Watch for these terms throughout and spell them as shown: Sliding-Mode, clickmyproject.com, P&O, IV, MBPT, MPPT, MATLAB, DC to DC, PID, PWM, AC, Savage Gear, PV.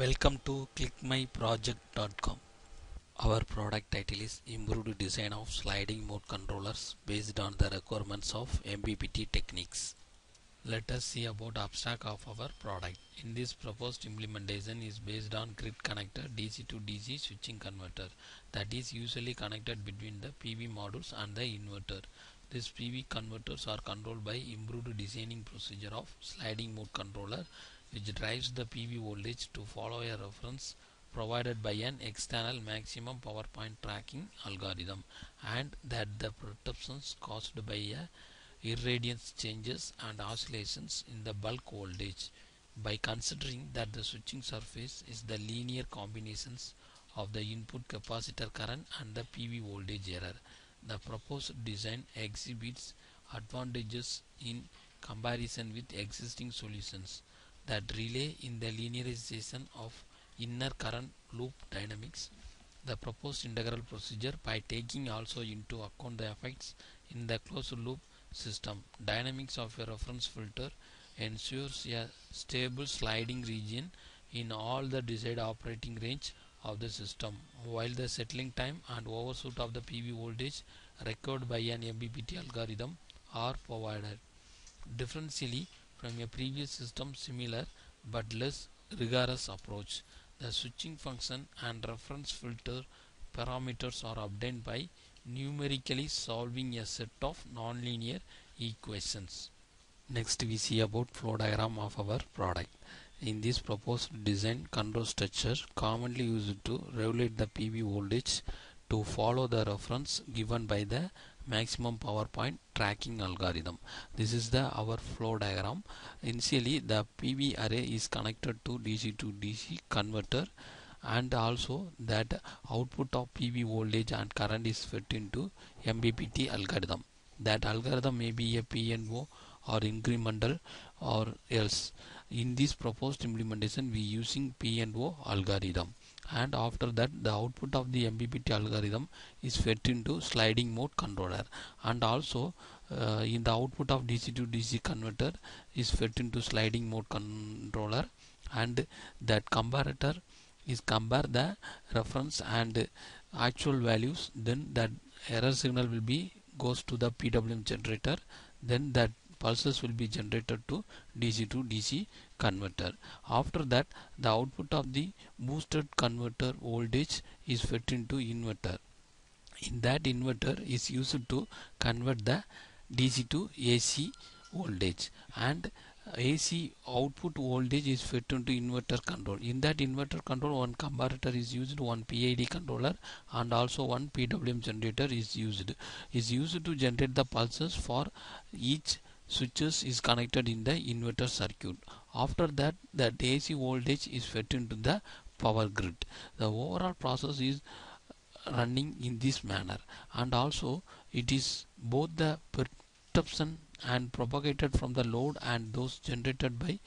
Welcome to clickmyproject.com. Our product title is Improved Design of Sliding Mode Controllers based on the requirements of MPPT techniques. Let us see about abstract of our product. In this proposed implementation is based on grid connector DC to DC switching converter that is usually connected between the PV modules and the inverter. These PV converters are controlled by improved designing procedure of sliding mode controller, which drives the PV voltage to follow a reference provided by an external maximum power point tracking algorithm, and that the perturbations caused by irradiance changes and oscillations in the bulk voltage. By considering that the switching surface is the linear combinations of the input capacitor current and the PV voltage error, the proposed design exhibits advantages in comparison with existing solutions that relay in the linearization of inner current loop dynamics. The proposed integral procedure, by taking also into account the effects in the closed loop system dynamics of a reference filter, ensures a stable sliding region in all the desired operating range of the system, while the settling time and overshoot of the PV voltage recorded by an MBPT algorithm are provided differentially from a previous system. Similar but less rigorous approach, the switching function and reference filter parameters are obtained by numerically solving a set of nonlinear equations. Next we see about flow diagram of our product. In this proposed design, control structure commonly used to regulate the PV voltage to follow the reference given by the maximum power point tracking algorithm. This is our flow diagram. Initially the PV array is connected to DC to DC converter, and also that output of PV voltage and current is fed into MBPT algorithm. That algorithm may be a P&O or incremental or else. In this proposed implementation we using P&O algorithm, and after that the output of the MPPT algorithm is fed into sliding mode controller, and also in the output of DC to DC converter is fed into sliding mode controller, and that comparator is compare the reference and actual values, then that error signal will be goes to the PWM generator, then that pulses will be generated to DC to DC converter. After that the output of the boosted converter voltage is fed into inverter. In that inverter is used to convert the DC to AC voltage, and AC output voltage is fed into inverter control. In that inverter control, one comparator is used, one PID controller, and also one PWM generator is used. Is used to generate the pulses for each switches is connected in the inverter circuit. After that, the AC voltage is fed into the power grid. The overall process is running in this manner, and also it is both the perception and propagated from the load and those generated by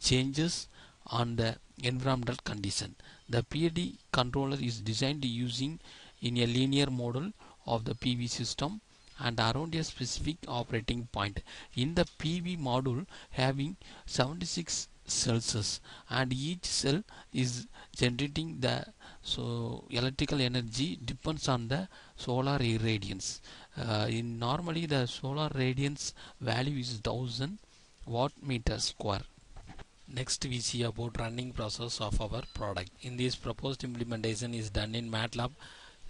changes on the environmental condition. The PID controller is designed using in a linear model of the PV system and around a specific operating point. In the PV module having 76 cells, and each cell is generating the electrical energy depends on the solar irradiance. In normally the solar radiance value is 1000 watt meter square. Next we see about running process of our product. In this proposed implementation is done in MATLAB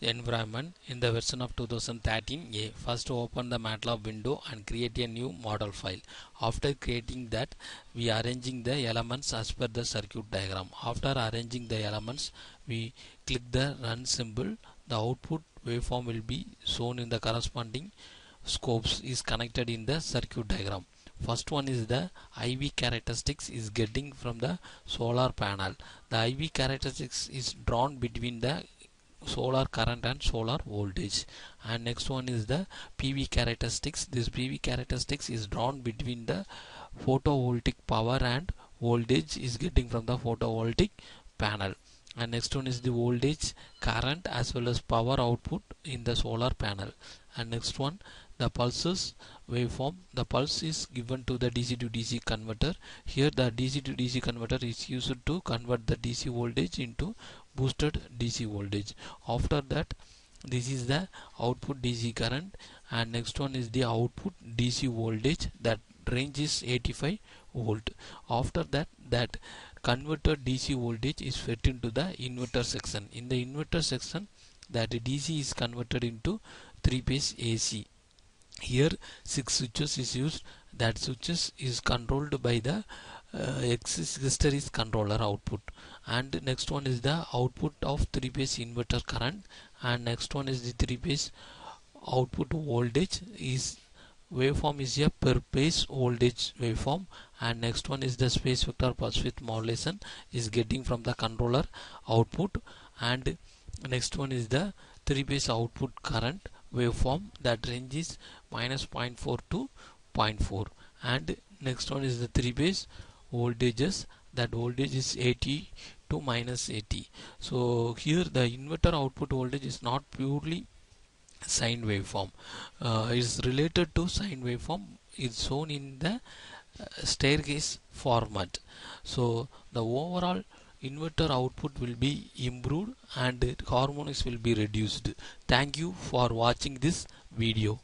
environment in the version of 2013a. First open the MATLAB window and create a new model file. After creating that, we arranging the elements as per the circuit diagram. After arranging the elements, we click the run symbol. The output waveform will be shown in the corresponding scopes is connected in the circuit diagram. First one is the IV characteristics is getting from the solar panel. The IV characteristics is drawn between the solar current and solar voltage, and next one is the PV characteristics. This PV characteristics is drawn between the photovoltaic power and voltage is getting from the photovoltaic panel, and next one is the voltage, current as well as power output in the solar panel, and next one the pulses waveform. The pulse is given to the DC to DC converter. Here the DC to DC converter is used to convert the DC voltage into boosted DC voltage. After that, this is the output DC current, and next one is the output DC voltage. That range is 85 volt. After that, that converted DC voltage is fed into the inverter section. In the inverter section, that DC is converted into 3-phase AC. Here 6 switches is used. That switches is controlled by the hysteresis controller output. And next one is the output of 3-phase inverter current, and next one is the 3-phase output voltage. Is waveform is a per phase voltage waveform, and next one is the space vector pulse width modulation is getting from the controller output, and next one is the 3-phase output current waveform. That range is -0.4 to 0.4, and next one is the 3-phase voltages. That voltage is 80 to -80. So here the inverter output voltage is not purely sine waveform, is related to sine waveform. It's shown in the staircase format. So the overall inverter output will be improved and harmonics will be reduced. Thank you for watching this video.